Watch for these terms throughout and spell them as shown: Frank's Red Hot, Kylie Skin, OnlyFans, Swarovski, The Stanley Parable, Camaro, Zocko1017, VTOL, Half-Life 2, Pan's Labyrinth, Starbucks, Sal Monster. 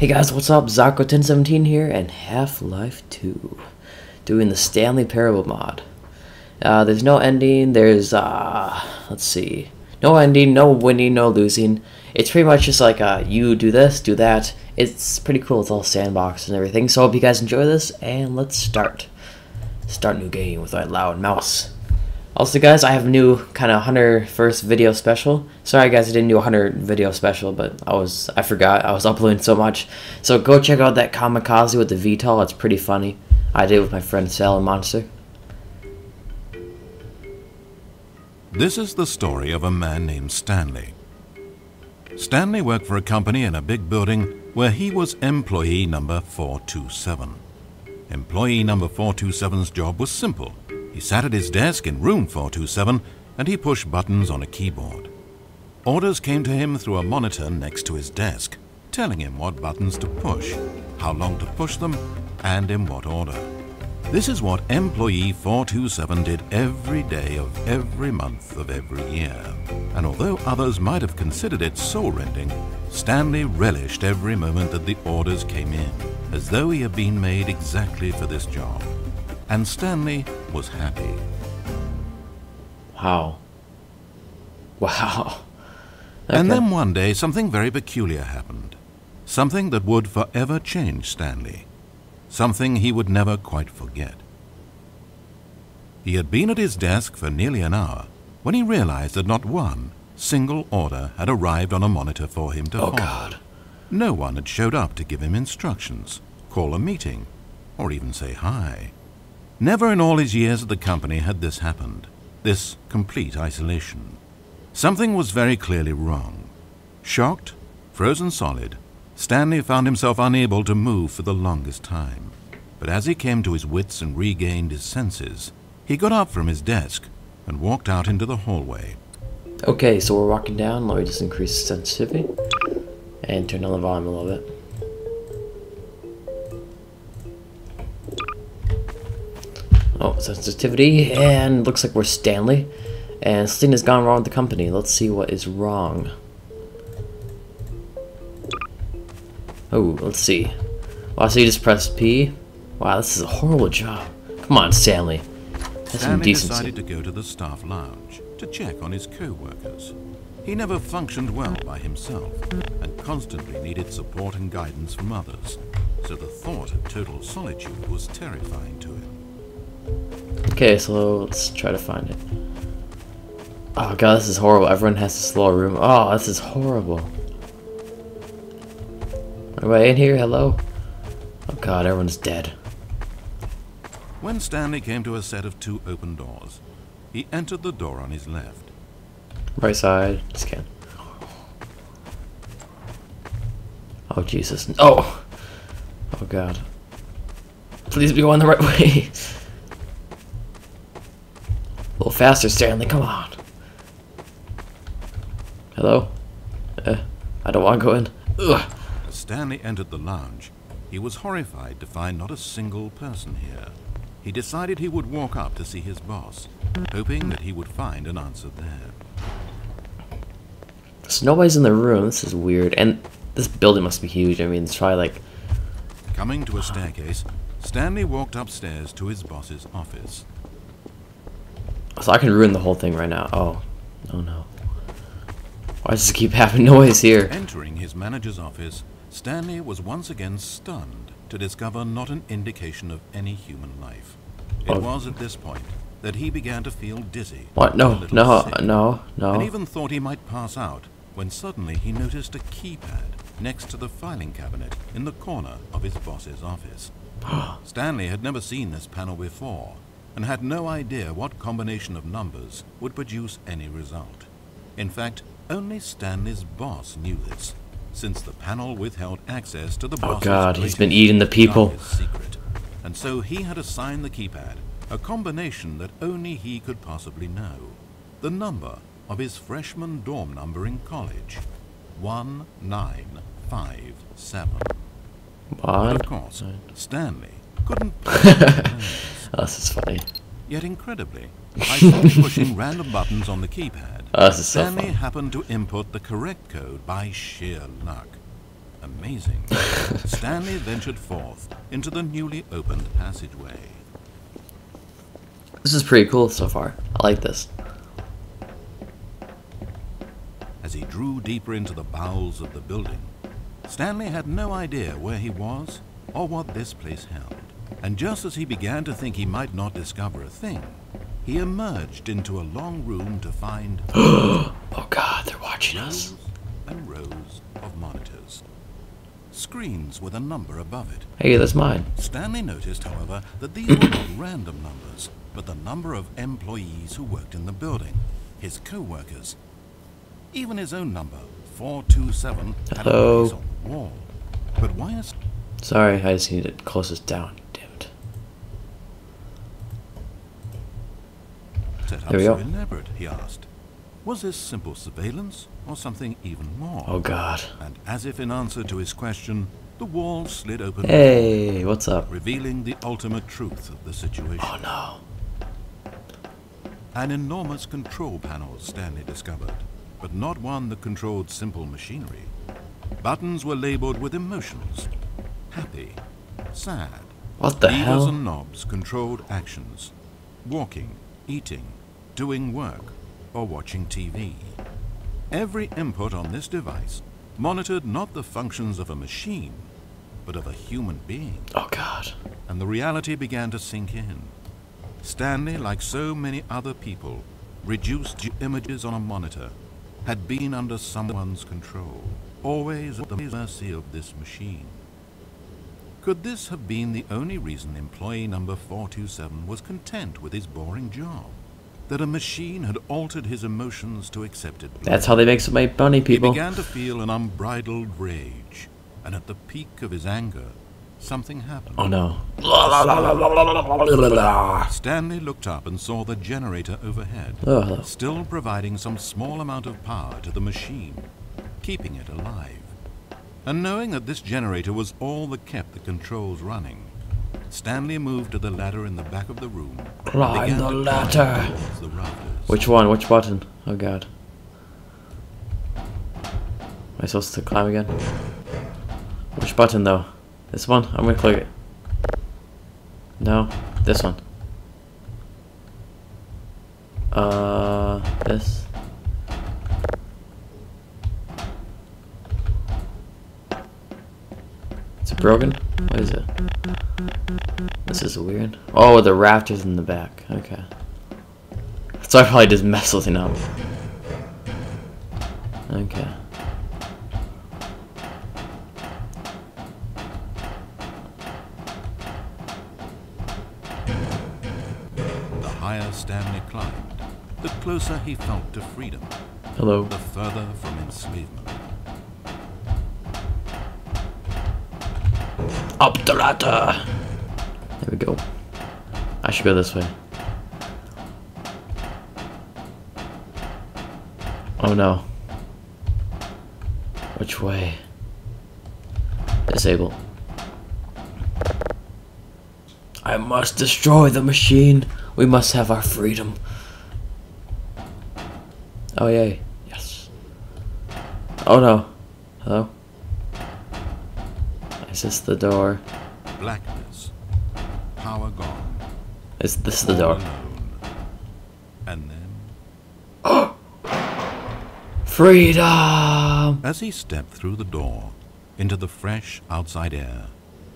Hey guys, what's up? Zocko1017 here, and Half-Life 2, doing the Stanley Parable mod. There's no ending, there's, let's see, no ending, no winning, no losing. It's pretty much just like, you do this, do that. It's pretty cool, it's all sandbox and everything, so I hope you guys enjoy this, and let's start. Start new game with my loud mouse. Also guys, I have a new kind of 101st video special. Sorry guys, I didn't do 100 video special, but I forgot. I was uploading so much. So go check out that kamikaze with the VTOL. It's pretty funny. I did it with my friend Sal Monster. This is the story of a man named Stanley. Stanley worked for a company in a big building where he was employee number 427. Employee number 427's job was simple. He sat at his desk in room 427 and he pushed buttons on a keyboard. Orders came to him through a monitor next to his desk, telling him what buttons to push, how long to push them, and in what order. This is what employee 427 did every day of every month of every year. And although others might have considered it soul-rending, Stanley relished every moment that the orders came in, as though he had been made exactly for this job. And Stanley was happy. Wow. Okay. And then one day something very peculiar happened. Something that would forever change Stanley. Something he would never quite forget. He had been at his desk for nearly an hour when he realized that not one single order had arrived on a monitor for him to follow. Oh God. No one had showed up to give him instructions, call a meeting, or even say hi. Never in all his years at the company had this happened, this complete isolation. Something was very clearly wrong. Shocked, frozen solid, Stanley found himself unable to move for the longest time. But as he came to his wits and regained his senses, he got up from his desk and walked out into the hallway. Okay, so we're walking down. Let me just increase the sensitivity and turn down the volume a little bit. Oh, sensitivity, and looks like we're Stanley, and something has gone wrong with the company. Let's see what is wrong. Oh, let's see. Wow, so you just press P. Wow, this is a horrible job. Come on, Stanley. That's some decency. Stanley decided to go to the staff lounge to check on his co-workers. He never functioned well by himself, and constantly needed support and guidance from others, so the thought of total solitude was terrifying to him. Okay, so let's try to find it. Oh god, this is horrible. Everyone has this little room. Oh, this is horrible. Am I in here? Hello? Oh god, everyone's dead. When Stanley came to a set of two open doors, he entered the door on his left. Right side. Scan. Oh Jesus. Oh! Oh god. Please be going the right way. A little faster, Stanley, come on. Hello? I don't want to go in. Ugh. As Stanley entered the lounge, he was horrified to find not a single person here. He decided he would walk up to see his boss, hoping that he would find an answer there. So nobody's in the room, this is weird. And this building must be huge, I mean, it's probably like... Coming to a staircase, Stanley walked upstairs to his boss's office. So I can ruin the whole thing right now. Oh no. Why does it keep having noise here? Entering his manager's office, Stanley was once again stunned to discover not an indication of any human life. It was at this point that he began to feel dizzy. What? No. And even thought he might pass out when suddenly he noticed a keypad next to the filing cabinet in the corner of his boss's office. Stanley had never seen this panel before, and had no idea what combination of numbers would produce any result. In fact, only Stanley's boss knew this, since the panel withheld access to the boss's... Oh god, he's been eating the people. Secret. And so he had assigned the keypad a combination that only he could possibly know. The number of his freshman dorm number in college. 1957. But of course, Stanley couldn't... Oh, this is funny. Yet incredibly, by pushing random buttons on the keypad, Stanley happened to input the correct code by sheer luck. amazing. Stanley ventured forth into the newly opened passageway. This is pretty cool so far. I like this. As he drew deeper into the bowels of the building, Stanley had no idea where he was or what this place held. And just as he began to think he might not discover a thing, he emerged into a long room to find oh God, they're watching us. And rows of monitors. Screens with a number above it. Hey, that's mine. Stanley noticed, however, that these were not random numbers, but the number of employees who worked in the building, his co-workers. Even his own number, 427, had a place on the wall. But why is... Sorry, I just need to close this down. Damn it. Set up so elaborate, he asked. Was this simple surveillance or something even more? Oh God. And as if in answer to his question, the wall slid open. Hey, what's up? Revealing the ultimate truth of the situation. Oh no. An enormous control panel, Stanley discovered, but not one that controlled simple machinery. Buttons were labeled with emotions. Happy, sad. What the hell? Levers and knobs controlled actions. Walking, eating, doing work, or watching TV. Every input on this device monitored not the functions of a machine, but of a human being. Oh God. And the reality began to sink in. Stanley, like so many other people, reduced to images on a monitor, had been under someone's control, always at the mercy of this machine. Could this have been the only reason employee number 427 was content with his boring job? That a machine had altered his emotions to accept it. That's how they make so many money, people. He began to feel an unbridled rage, and at the peak of his anger, something happened. Oh no. Stanley looked up and saw the generator overhead, still providing some small amount of power to the machine, keeping it alive. And knowing that this generator was all that kept the controls running, Stanley moved to the ladder in the back of the room. Climb the ladder! Which one? Which button? Oh God. Am I supposed to climb again? Which button though? This one? I'm gonna click it. No, this one. This. Is it broken? What is it? This is weird. Oh, the rafters in the back. Okay. So I probably just messed something up. Okay. The higher Stanley climbed, the closer he felt to freedom. Hello. The further from enslavement. Up the ladder! There we go. I should go this way. Oh no. Which way? Disable. I must destroy the machine. We must have our freedom. Oh yay. Yes. Oh no. Hello? Is this the door? Blackness. Power gone. Is this the door? And then freedom! As he stepped through the door into the fresh outside air,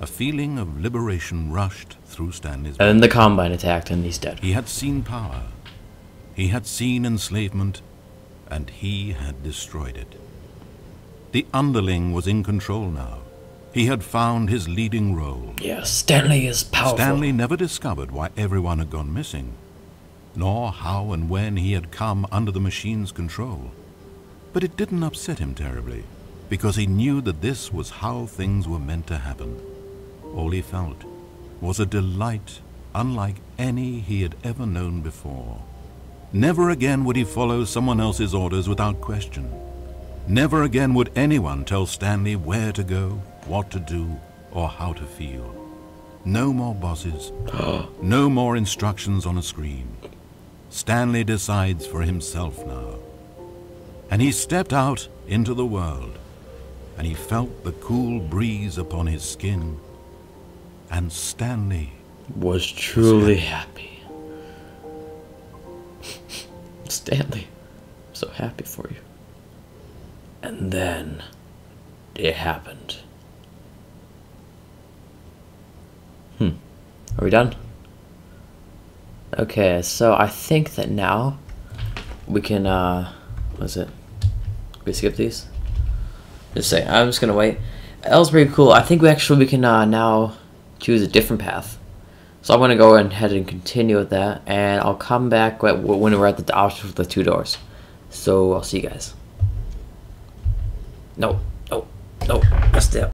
a feeling of liberation rushed through Stanley's body. And the Combine attacked and he's dead. He had seen power. He had seen enslavement. And he had destroyed it. The underling was in control now. He had found his leading role. Yes, Stanley is powerful. Stanley never discovered why everyone had gone missing, nor how and when he had come under the machine's control. But it didn't upset him terribly, because he knew that this was how things were meant to happen. All he felt was a delight unlike any he had ever known before. Never again would he follow someone else's orders without question. Never again would anyone tell Stanley where to go, what to do, or how to feel. No more bosses, no more instructions on a screen. Stanley decides for himself now. And he stepped out into the world, and he felt the cool breeze upon his skin. And Stanley was truly happy. Stanley, I'm so happy for you. And then it happened. Are we done? Okay, so I think that now we can, what is it? We skip these? Just say, I'm just gonna wait. That was pretty cool. I think we can now choose a different path. So I'm gonna go ahead and continue with that, and I'll come back when we're at the option with the two doors. So I'll see you guys. No, no, no, I still.